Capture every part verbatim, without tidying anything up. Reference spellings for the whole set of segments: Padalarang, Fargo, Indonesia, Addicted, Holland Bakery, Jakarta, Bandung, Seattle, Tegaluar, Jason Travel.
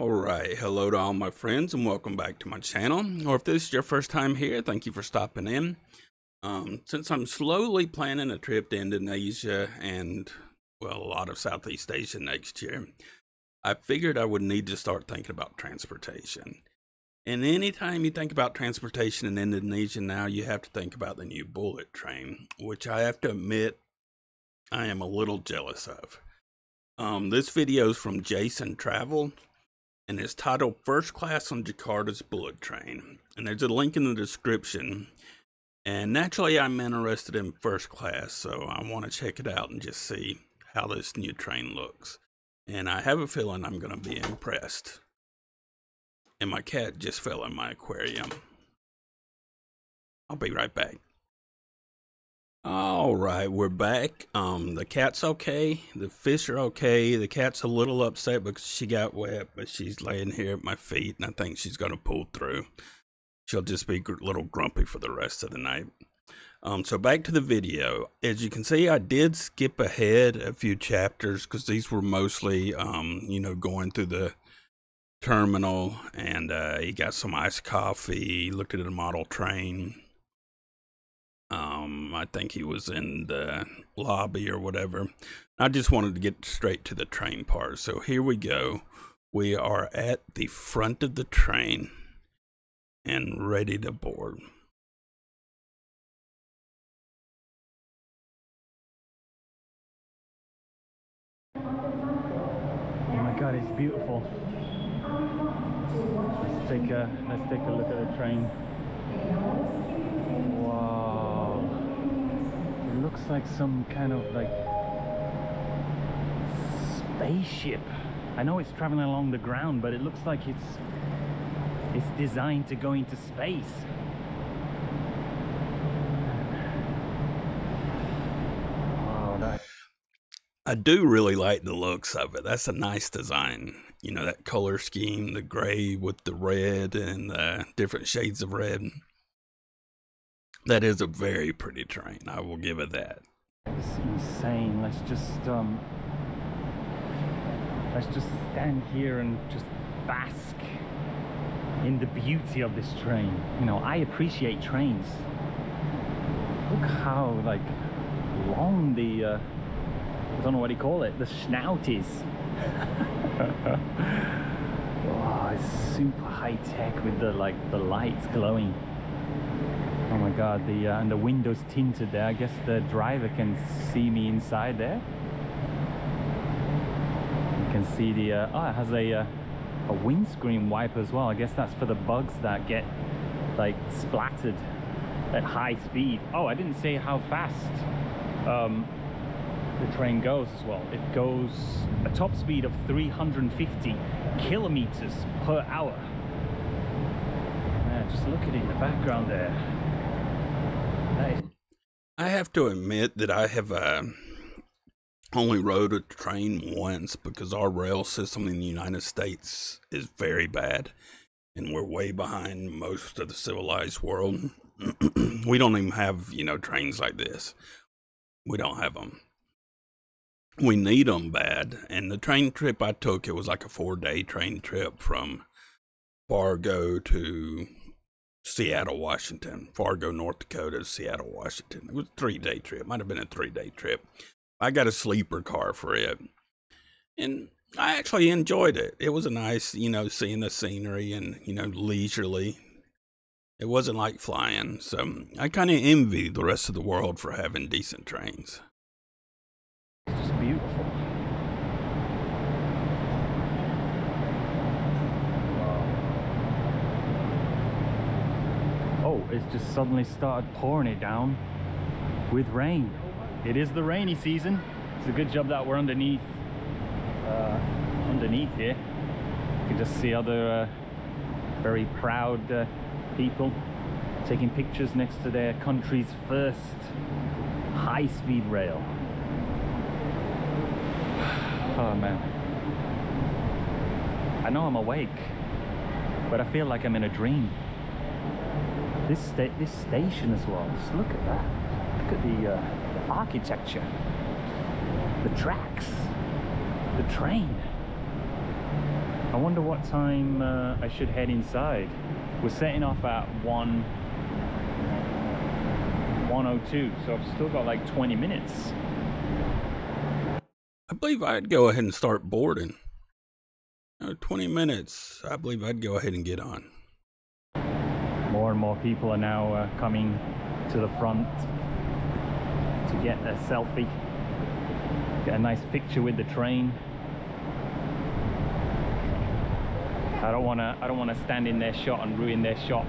Alright, hello to all my friends and welcome back to my channel, or if this is your first time here, thank you for stopping in. Um, since I'm slowly planning a trip to Indonesia and, well, a lot of Southeast Asia next year, I figured I would need to start thinking about transportation. And anytime you think about transportation in Indonesia now, you have to think about the new bullet train, which I have to admit, I am a little jealous of. Um, this video is from Jason Travel, and it's titled First Class on Jakarta's Bullet Train, and there's a link in the description. And naturally I'm interested in first class, so I want to check it out and just see how this new train looks, and I have a feeling I'm going to be impressed. And my cat just fell in my aquarium. I'll be right back. Alright, we're back. Um, the cat's okay. The fish are okay. The cat's a little upset because she got wet, but she's laying here at my feet, and I think she's going to pull through. She'll just be a little grumpy for the rest of the night. Um, so back to the video. As you can see, I did skip ahead a few chapters because these were mostly, um, you know, going through the terminal, and uh, he got some iced coffee, looked at a model train. Um, I think he was in the lobby or whatever. I just wanted to get straight to the train part. So here we go. We are at the front of the train and ready to board. Oh my God, it's beautiful. Let's take a, let's take a look at the train. Wow. Looks like some kind of like spaceship. I know it's traveling along the ground, but it looks like it's it's designed to go into space. Wow, nice. I do really like the looks of it. That's a nice design. You know, that color scheme, the gray with the red and the different shades of red. That is a very pretty train, I will give it that. It's insane. Let's just um let's just stand here and just bask in the beauty of this train. You know, I appreciate trains. Look how like long the uh I don't know what you call it, the schnout is. Oh, it's super high tech with the like the lights glowing. Oh my God, the uh, and the window's tinted there. I guess the driver can see me inside there. You can see the uh, oh, it has a uh, a windscreen wiper as well. I guess that's for the bugs that get like splattered at high speed. Oh, I didn't say how fast um, the train goes as well. It goes a top speed of three hundred fifty kilometers per hour. Yeah, just look at it in the background there. I have to admit that I have uh, only rode a train once because our rail system in the United States is very bad, and we're way behind most of the civilized world. We don't even have, you know, trains like this. We don't have them. We need them bad. And the train trip I took, it was like a four-day train trip from Fargo to Seattle, Washington. Fargo, North Dakota, Seattle, Washington. It was a three-day trip. Might have been a three-day trip. I got a sleeper car for it, and I actually enjoyed it. It was a nice, you know, seeing the scenery and, you know, leisurely. It wasn't like flying, so I kind of envy the rest of the world for having decent trains. It's just beautiful. It's just suddenly started pouring it down with rain. It is the rainy season. It's a good job that we're underneath uh, underneath here. You can just see other uh, very proud uh, people taking pictures next to their country's first high-speed rail. Oh man, I know I'm awake, but I feel like I'm in a dream. This, sta this station as well, just look at that. Look at the, uh, the architecture, the tracks, the train. I wonder what time uh, I should head inside. We're setting off at one oh two, so I've still got like twenty minutes. I believe I'd go ahead and start boarding. No, twenty minutes, I believe I'd go ahead and get on. More and more people are now uh, coming to the front to get a selfie, get a nice picture with the train. I don't wanna I don't wanna stand in their shot and ruin their shot.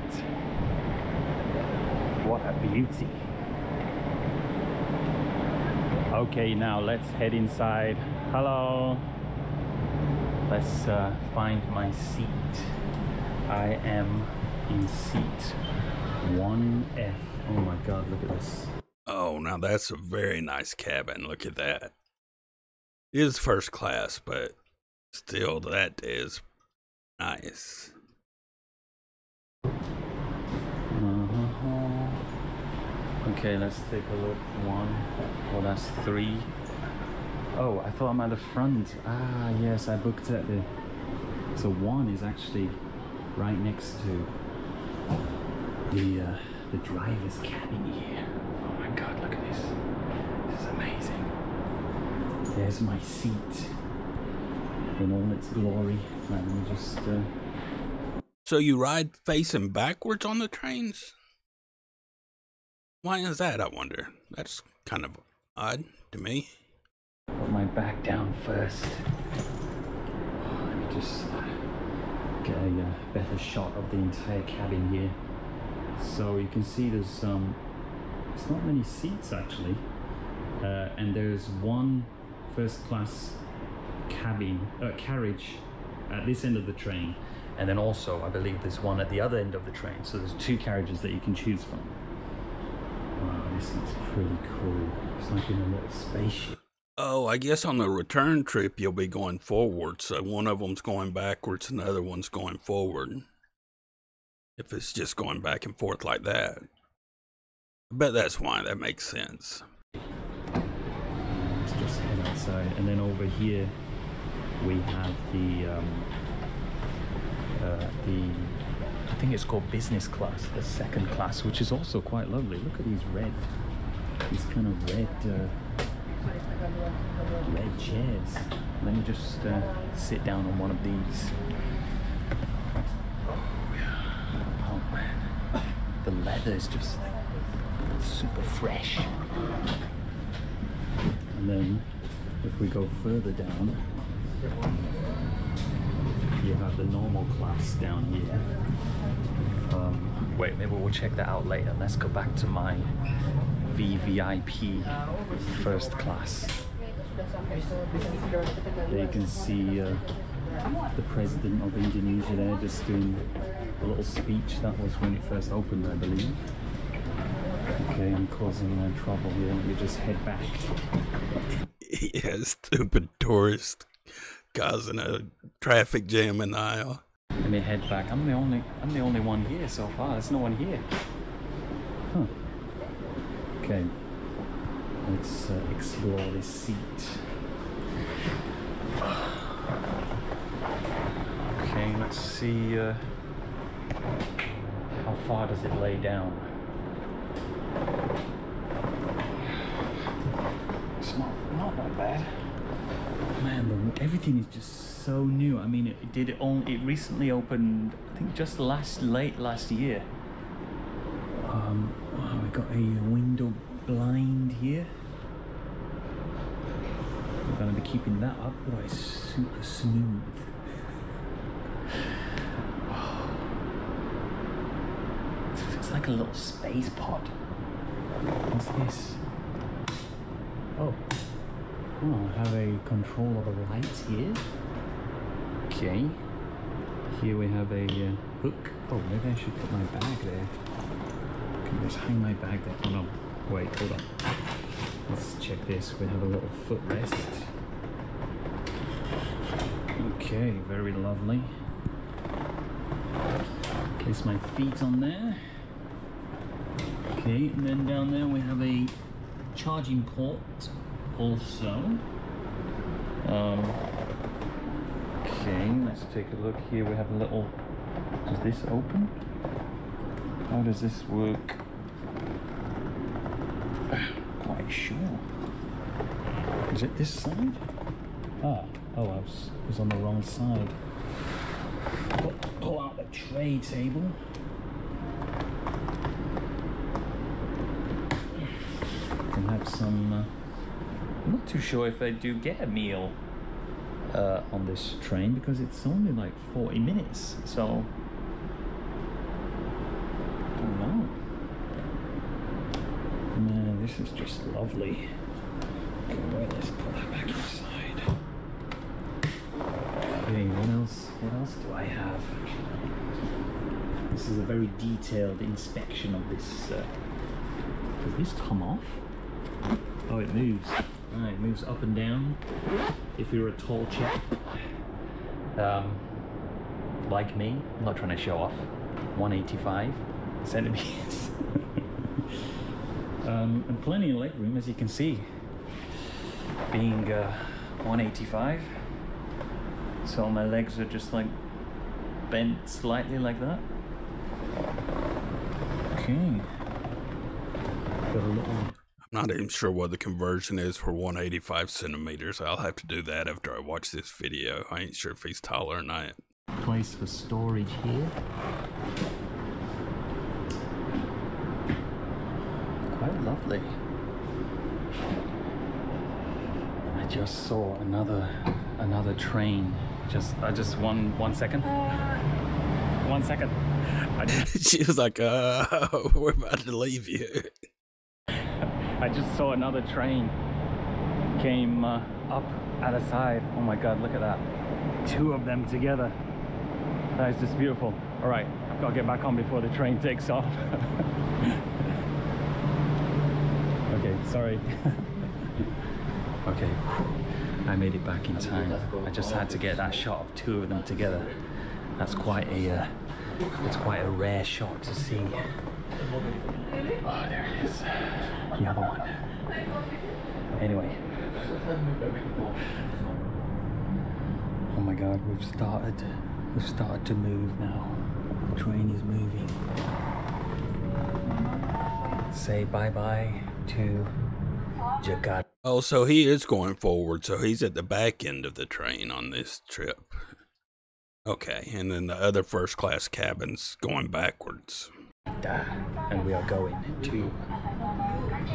What a beauty. Okay, now let's head inside. Hello. Let's uh, find my seat. I am in seat one F. Oh my god, look at this. Oh, now that's a very nice cabin. Look at that. It is first class, but still, that is nice. Uh-huh. Okay, let's take a look. One. Oh, that's three. Oh, I thought I'm at the front. Ah, yes, I booked at the... So one is actually right next to the uh, the driver's cabin here. Oh my god, look at this. This is amazing. There's my seat in all its glory. Let me just... Uh... So you ride facing backwards on the trains? Why is that, I wonder? That's kind of odd to me. Put my back down first. Oh, let me just get a uh, better shot of the entire cabin here. So you can see there's um, it's not many seats actually, uh, and there's one first class cabin uh, carriage at this end of the train, and then also I believe there's one at the other end of the train. So there's two carriages that you can choose from. Wow, this looks pretty cool. It's like in a little spaceship. Oh, I guess on the return trip, you'll be going forward. So one of them's going backwards and the other one's going forward. If it's just going back and forth like that. I bet that's why. That makes sense. Let's just head outside. And then over here, we have the, um, uh, the, I think it's called business class, the second class, which is also quite lovely. Look at these red, these kind of red, uh, red chairs. Let me just uh, sit down on one of these. Oh man, the leather is just like super fresh. And then if we go further down, you have the normal class down here. Um, wait, maybe we'll check that out later. Let's go back to my V V I P first class. There you can see uh, the president of Indonesia there just doing a little speech. That was when it first opened, I believe. Okay, I'm causing no trouble here. Let me just head back. Yeah, stupid tourist causing a traffic jam in the aisle. Let me head back. I'm the only I'm the only one here so far. There's no one here. Huh. Okay, let's uh, explore this seat. Okay, let's see uh, how far does it lay down. It's not, not that bad. Man, everything is just so new. I mean, it, it did it only, it recently opened, I think just last, late last year. Um, wow, we got a window blind here. We're going to be keeping that up, but it's super smooth. Oh. It's like a little space pod. What's this? Oh, oh, I have a control of the lights here. Okay. Here we have a uh, hook. Oh, maybe I should put my bag there. Let's hang my bag there. Oh no, wait, hold on. Let's check this. We have a little footrest. Okay, very lovely. Place my feet on there. Okay, and then down there we have a charging port also. Um, okay, again. Let's take a look here. We have a little... Does this open? How does this work? Quite sure. Is it this side? Ah, oh, I was, was on the wrong side. Pull, pull out the tray table. And have some... Uh, I'm not too sure if they do get a meal uh, on this train, because it's only like forty minutes, so... I don't know. Man, this is just lovely. Okay, let's put that back inside. Okay, what else? What else do I have? This is a very detailed inspection of this. Uh, does this come off? Oh, it moves. Ah, it moves up and down. If you're a tall chap, um, like me, I'm not trying to show off. one eighty-five centimeters. um, and plenty of leg room, as you can see. Being uh, one eighty-five, so my legs are just like bent slightly like that. Okay. Got a little... I'm not even sure what the conversion is for one eighty-five centimeters. I'll have to do that after I watch this video. I ain't sure if he's taller or not. Place for storage here. Quite lovely. Just saw another another train. Just I just one one second. One second. I just, she was like, uh, we're about to leave you. I just saw another train came uh, up at the side. Oh my God, look at that. Two of them together. That is just beautiful. All right, I've got to get back on before the train takes off. Okay, sorry. Okay, I made it back in time. I just had to get that shot of two of them together. That's quite a, uh, that's quite a rare shot to see. Oh, there it is. The other one. Anyway. Oh my God, we've started. We've started to move now. The train is moving. Say bye-bye to Jakarta. Oh, so he is going forward, so he's at the back end of the train on this trip. Okay, and then the other first class cabin's going backwards. And we are going to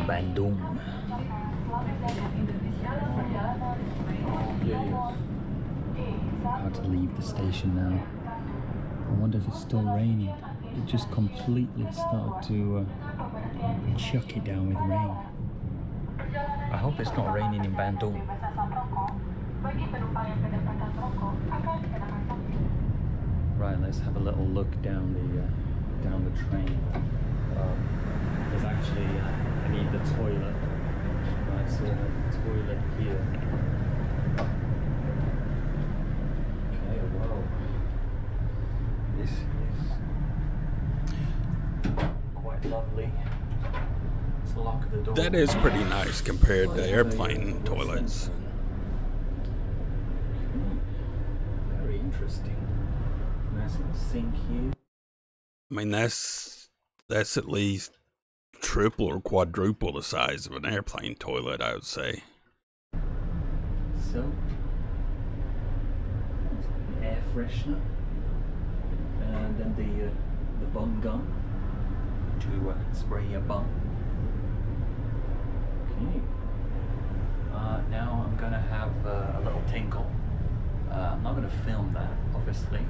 Bandung. About to leave the station now. I wonder if it's still raining. It just completely started to uh, chuck it down with rain. I hope it's not raining in Bandung. Right, let's have a little look down the uh, down the train. Um, there's actually uh, I need the toilet. Right, so I have the toilet here. Okay, wow. This is quite lovely. That is pretty nice compared to airplane toilets. Very interesting. Nice little sink here. I mean, that's that's at least triple or quadruple the size of an airplane toilet, I would say. So, air freshener, and then the uh, the bum gum to uh, spray your bum. Uh, now I'm gonna have uh, a little tinkle. Uh, I'm not gonna film that, obviously.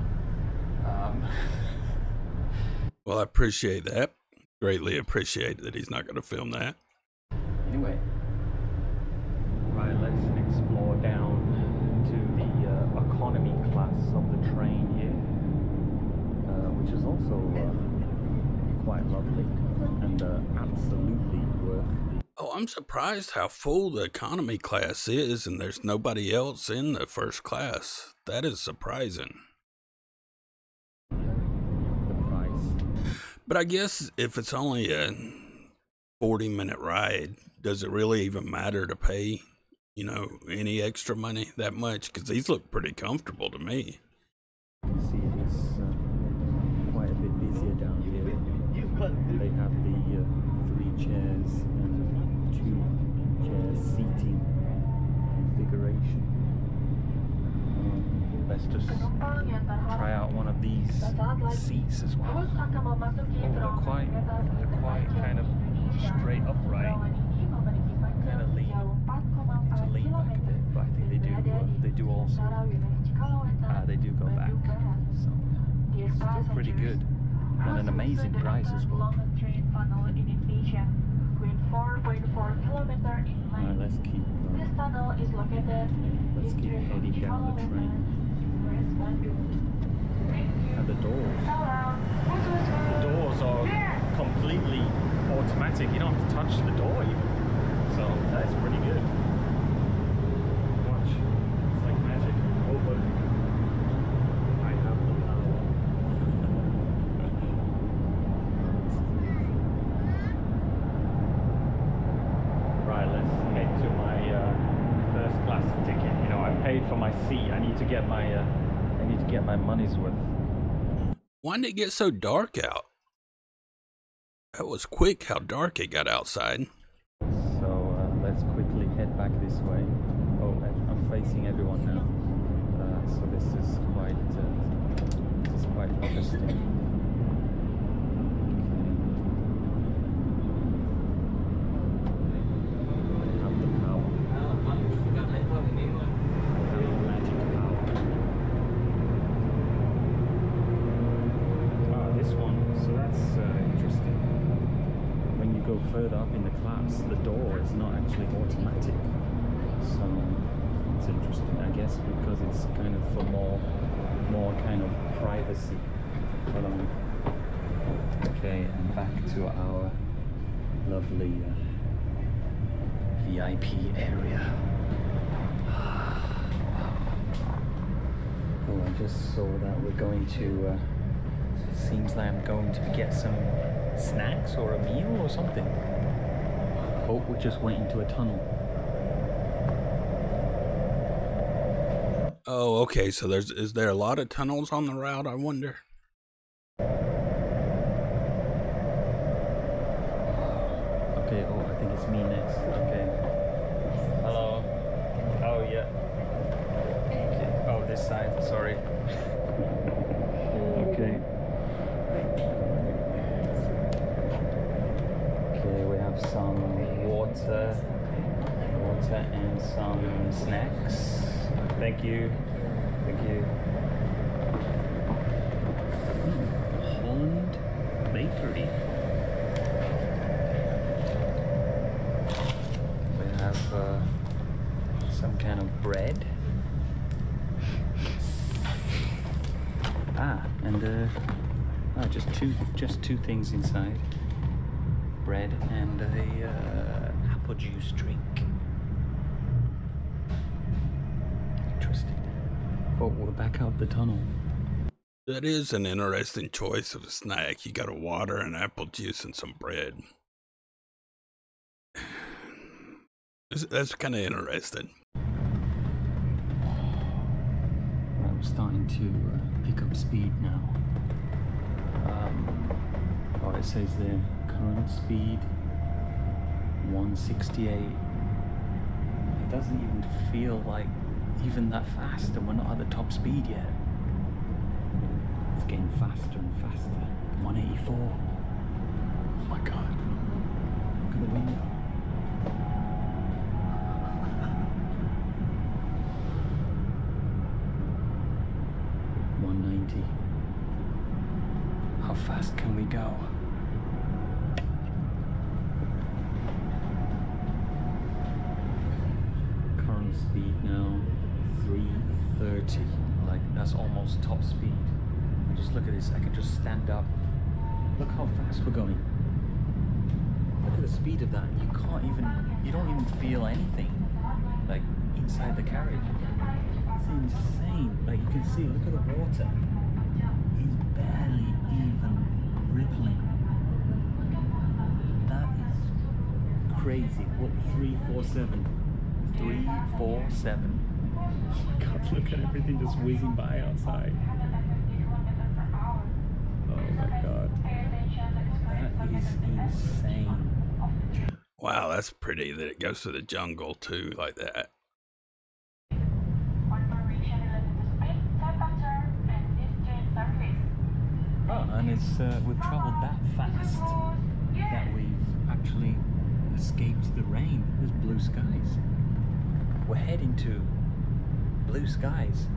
Um. Well, I appreciate that. Greatly appreciate that he's not gonna film that. Anyway, right, let's explore down to the uh, economy class of the train here, uh, which is also uh, quite lovely and uh, absolutely worth. Oh, I'm surprised how full the economy class is, and there's nobody else in the first class. That is surprising. The price. But I guess if it's only a forty minute ride, does it really even matter to pay you know, any extra money that much, because these look pretty comfortable to me. You see, it's uh, quite a bit busier down here. They have the uh, three chairs and two chair seating configuration. Um, let's just try out one of these seats as well. Oh, they're quite, they're quite kind of straight upright, kind of lean. It's a lean back a bit, but I think they do. Uh, they do also. Uh, they do go back. So yeah, it's still pretty good. And an amazing price as well. Alright, let's keep. Uh, this tunnel is located. Let's keep heading down the train. And the doors. The doors are completely automatic. You don't have to touch the door even. So that's pretty good. Watch. It's like magic. Over. I have the power. Right, let's head to my uh, first class ticket. You know, I paid for my seat. I need to get my uh, I need to get my money's worth. Why did it get so dark out? That was quick how dark it got outside. Let's quickly head back this way. Oh, I'm facing everyone now, uh, so this is quite, uh, this is quite interesting. Okay. I have the power. I have the magic power. Ah, this one. So that's uh, interesting. When you go further up in the class, the door is not actually automatic, so it's interesting, I guess, because it's kind of for more more kind of privacy. But, um, okay, and back to our lovely uh, V I P area. Oh, I just saw that we're going to uh, seems like I'm going to get some snacks or a meal or something. Oh, we just went into a tunnel. Oh, okay, so there's is there a lot of tunnels on the route, I wonder? Okay, oh, I think it's me next. Okay. Hello. Oh, yeah. Okay. Oh, this side, sorry. Okay. Okay, we have some water, water and some snacks. Thank you. Thank you. Hmm. Holland Bakery. We have uh, some kind of bread. Ah, and uh, oh, just two, just two things inside: bread and a uh, apple juice drink. Interesting. Oh, we're back out the tunnel. That is an interesting choice of a snack. You got a water, an apple juice, and some bread. That's kind of interesting. I'm starting to uh, pick up speed now. Um, oh, it says there, current speed one sixty-eight. It doesn't even feel like even that fast, and we're not at the top speed yet. It's getting faster and faster. one eighty-four. Oh my god. Look at the window. How fast can we go? Current speed now three thirty. Like, that's almost top speed. Just look at this. I can just stand up. Look how fast we're going. Look at the speed of that. You can't even, you don't even feel anything like inside the carriage. It's insane. Like, you can see, look at the water. It's barely even rippling. That is crazy. What, three forty-seven? three four seven. Oh my god, look at everything just whizzing by outside. Oh my god. That is insane. Wow, that's pretty that it goes to the jungle too, like that. Oh, and it's uh, we've traveled that fast that we've actually escaped the rain. There's blue skies. We're heading to blue skies.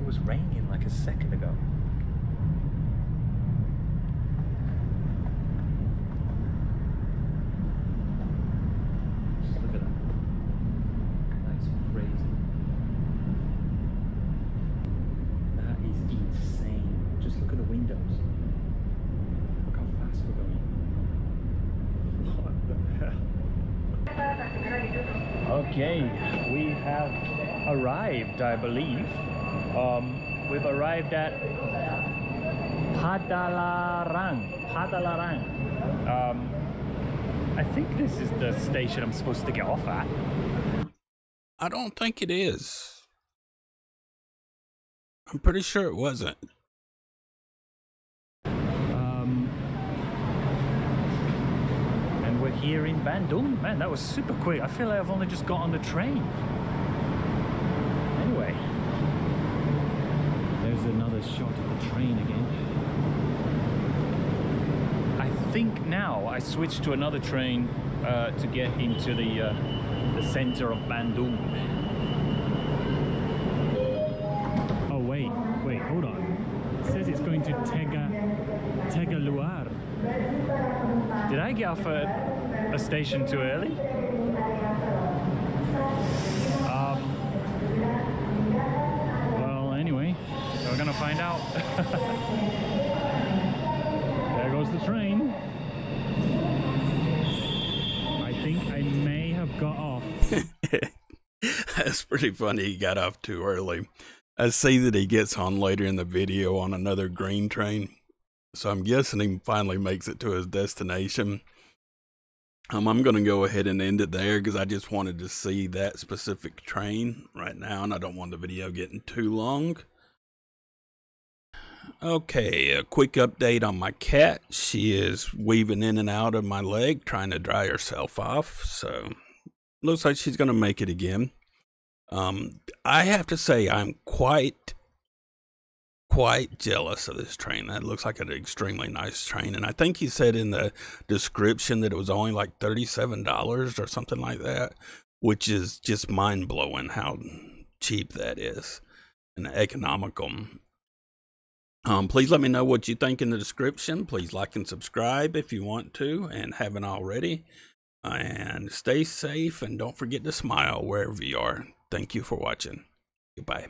It was raining like a second ago. Just look at that. That's crazy. That is insane. Just look at the windows. Look how fast we're going. What the hell? Okay, we have arrived, I believe. Um, we've arrived at Padalarang. Padalarang. Um, I think this is the station I'm supposed to get off at. I don't think it is. I'm pretty sure it wasn't. We're here in Bandung. Man, that was super quick. I feel like I've only just got on the train. Anyway, there's another shot of the train again. I think now I switched to another train uh, to get into the, uh, the center of Bandung. Oh wait, wait, hold on. It says it's going to Tega, Tegaluar. Did I get off a A station too early? Um, well, anyway, we're gonna find out. There goes the train. I think I may have got off. That's pretty funny. He got off too early. I see that he gets on later in the video on another green train, so I'm guessing he finally makes it to his destination. Um, I'm going to go ahead and end it there because I just wanted to see that specific train right now, and I don't want the video getting too long. Okay, a quick update on my cat. She is weaving in and out of my leg trying to dry herself off, so looks like she's going to make it again. Um, I have to say I'm quite, quite jealous of this train. That looks like an extremely nice train, and I think he said in the description that it was only like thirty-seven dollars or something like that, which is just mind-blowing how cheap that is and economical. Um please let me know what you think in the description. Please like and subscribe if you want to and haven't already, and stay safe and don't forget to smile wherever you are. Thank you for watching. Goodbye.